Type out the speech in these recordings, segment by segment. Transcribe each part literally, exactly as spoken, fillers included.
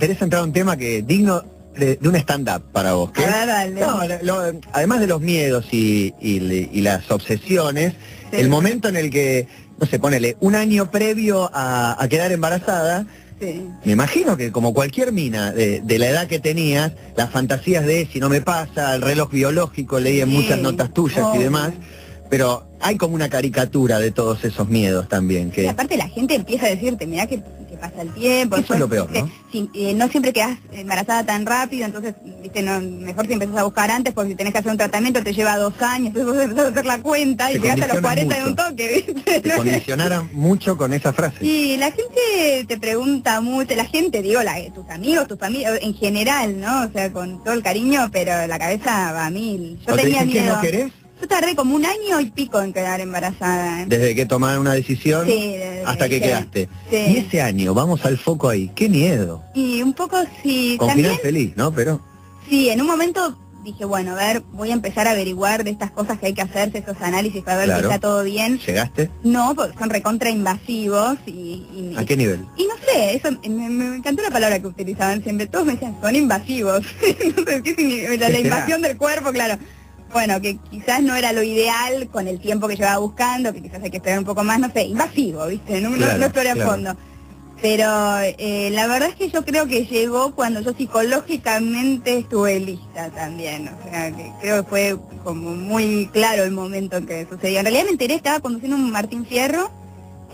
Querés entrar a un tema que digno de, de un stand-up para vos. ¿Qué? Ah, dale. No, lo, además de los miedos y, y, y las obsesiones, sí. El momento en el que, no sé, ponele, un año previo a, a quedar embarazada, sí. Me imagino que como cualquier mina de, de la edad que tenías, las fantasías de si no me pasa, el reloj biológico, leí en sí. Muchas notas tuyas oh. Y demás, pero hay como una caricatura de todos esos miedos también. Que... Y aparte la gente empieza a decirte, mirá que... pasa el tiempo, eso es lo peor, ¿no? Si, eh, no siempre quedas embarazada tan rápido, entonces viste, no, mejor si empezás a buscar antes, porque si tenés que hacer un tratamiento te lleva dos años, entonces vos empezás a hacer la cuenta y llegaste a los cuarenta mucho. De un toque, ¿viste? Te condicionaron mucho con esa frase. Sí, la gente te pregunta mucho, la gente, digo, la, tus amigos, tu familia, en general, ¿no? O sea, con todo el cariño, pero la cabeza va a mil. Yo tenía miedo. ¿Que no querés? Yo tardé como un año y pico en quedar embarazada. ¿Eh? Desde que tomaron una decisión sí, hasta que sí, quedaste. Sí. Y ese año, vamos al foco ahí, qué miedo. Y un poco sí... Con también, final feliz, ¿no? Pero... Sí, en un momento dije, bueno, a ver, voy a empezar a averiguar de estas cosas que hay que hacerse, esos análisis para ver claro. Si está todo bien. ¿Llegaste? No, porque son recontrainvasivos y... y ¿A qué nivel? Y no sé, eso me, me encantó la palabra que utilizaban siempre. Todos me decían, son invasivos. No sé, ¿qué significa? La invasión del cuerpo, claro. Bueno, que quizás no era lo ideal con el tiempo que llevaba buscando, que quizás hay que esperar un poco más, no sé, invasivo, ¿viste? No, claro, no, no exploré claro. A fondo. Pero eh, la verdad es que yo creo que llegó cuando yo psicológicamente estuve lista también. O sea, que creo que fue como muy claro el momento que sucedió. En realidad me enteré, estaba conduciendo un Martín Fierro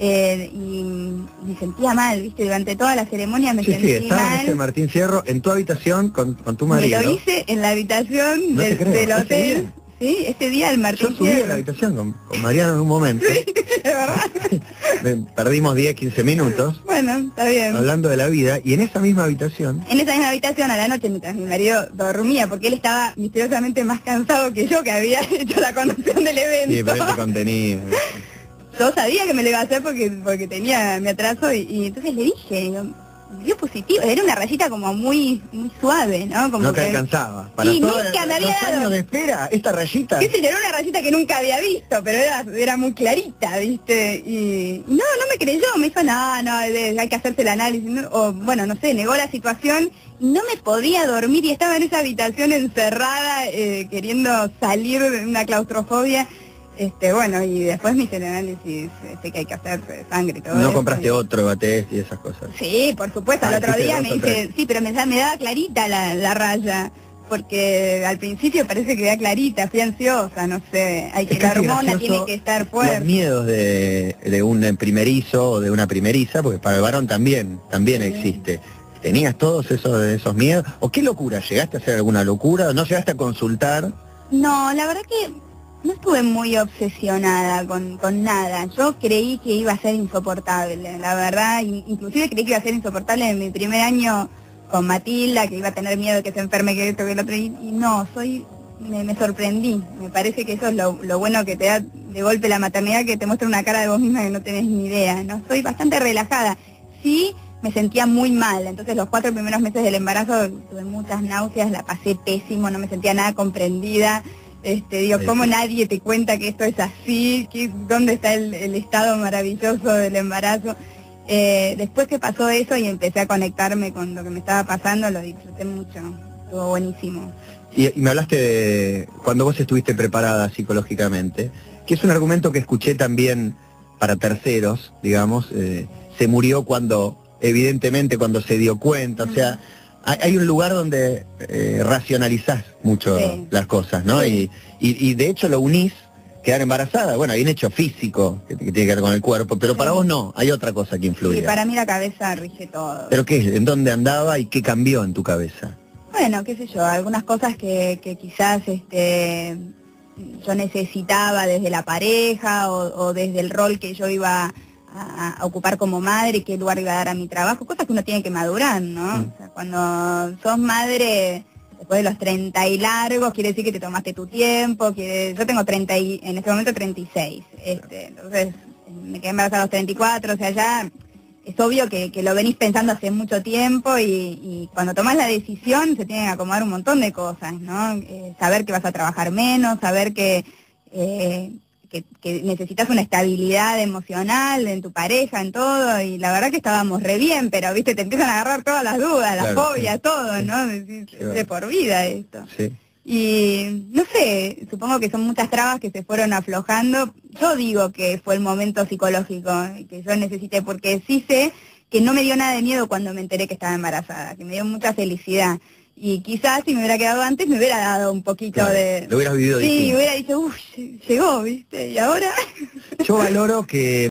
eh, y me sentía mal, ¿viste? Durante toda la ceremonia me sí, sentí sí, estaba mal. En ese Martín Fierro en tu habitación con, con tu marido. Me lo hice en la habitación no del, del hotel. Sí, este día el Martín Yo subí Fierro. A la habitación con, con Mariano en un momento. Sí, de verdad. Perdimos diez, quince minutos. Bueno, está bien. Hablando de la vida, y en esa misma habitación... En esa misma habitación, a la noche, mientras mi marido dormía, porque él estaba misteriosamente más cansado que yo, que había hecho la conducción del evento. Sí, pero este contenido... Yo sabía que me lo iba a hacer porque porque tenía mi atraso, y, y entonces le dije... Yo, dio positivo, era una rayita como muy muy suave, ¿no? Como no te que... alcanzaba. Para y toda nunca me había dado. Años de espera, esta rayita. Sí, era una rayita que nunca había visto, pero era era muy clarita, ¿viste? Y no, no me creyó, me dijo, no, no, hay que hacerse el análisis, ¿no? O bueno, no sé, negó la situación, y no me podía dormir, y estaba en esa habitación encerrada, eh, queriendo salir de una claustrofobia. Este, bueno, y después me hice el análisis este, que hay que hacer sangre y todo. ¿No eso. Compraste otro bates y esas cosas? Sí, por supuesto, al ah, otro día me dice, sí, pero me, me daba clarita la, la raya, porque al principio parece que da clarita, fui ansiosa, no sé, hay que, la hormona tiene que estar fuerte. Los miedos de, de un primerizo o de una primeriza, porque para el varón también, también sí. Existe. ¿Tenías todos esos, esos miedos? ¿O qué locura? ¿Llegaste a hacer alguna locura? ¿No llegaste a consultar? No, la verdad que... No estuve muy obsesionada con, con nada. Yo creí que iba a ser insoportable, la verdad. Inclusive creí que iba a ser insoportable en mi primer año con Matilda, que iba a tener miedo de que se enferme, que esto, que lo otro. Y no, soy me, me sorprendí. Me parece que eso es lo, lo bueno que te da de golpe la maternidad, que te muestra una cara de vos misma que no tenés ni idea, ¿no? Soy bastante relajada. Sí, me sentía muy mal. Entonces los cuatro primeros meses del embarazo tuve muchas náuseas, la pasé pésimo, no me sentía nada comprendida. Este, digo, ¿cómo nadie te cuenta que esto es así? ¿Qué, ¿Dónde está el, el estado maravilloso del embarazo? Eh, después que pasó eso y empecé a conectarme con lo que me estaba pasando, lo disfruté mucho, estuvo buenísimo. Y, y me hablaste de cuando vos estuviste preparada psicológicamente, que es un argumento que escuché también para terceros, digamos, eh, se murió cuando, evidentemente, cuando se dio cuenta, uh-huh. O sea... Hay un lugar donde eh, racionalizás mucho sí. Las cosas, ¿no? Sí. Y, y, y de hecho lo unís, quedar embarazada. Bueno, hay un hecho físico que, que tiene que ver con el cuerpo, pero sí. Para vos no, hay otra cosa que influye. Y sí, para mí la cabeza rige todo. ¿Pero qué es? ¿En dónde andaba y qué cambió en tu cabeza? Bueno, qué sé yo, algunas cosas que, que quizás este, yo necesitaba desde la pareja o, o desde el rol que yo iba a... A, a ocupar como madre, qué lugar iba a dar a mi trabajo, cosas que uno tiene que madurar, ¿no? Mm. O sea, cuando sos madre, después de los treinta y largos, quiere decir que te tomaste tu tiempo, quiere... yo tengo treinta y, en este momento treinta y seis, este, entonces me quedé embarazada a los treinta y cuatro, o sea, ya es obvio que, que lo venís pensando hace mucho tiempo y, y cuando tomás la decisión se tienen que acomodar un montón de cosas, ¿no? Eh, saber que vas a trabajar menos, saber que... Eh, que, que necesitas una estabilidad emocional en tu pareja, en todo, y la verdad que estábamos re bien, pero, viste, te empiezan a agarrar todas las dudas, las claro, fobias, sí, todo, sí, ¿no? Decís, claro. De por vida esto. Sí. Y, no sé, supongo que son muchas trabas que se fueron aflojando. Yo digo que fue el momento psicológico que yo necesité, porque sí sé que no me dio nada de miedo cuando me enteré que estaba embarazada, que me dio mucha felicidad. Y quizás si me hubiera quedado antes me hubiera dado un poquito claro, de... Lo hubieras vivido. Sí, distinto. Hubiera dicho, uff, llegó, ¿viste? Y ahora... Yo valoro que...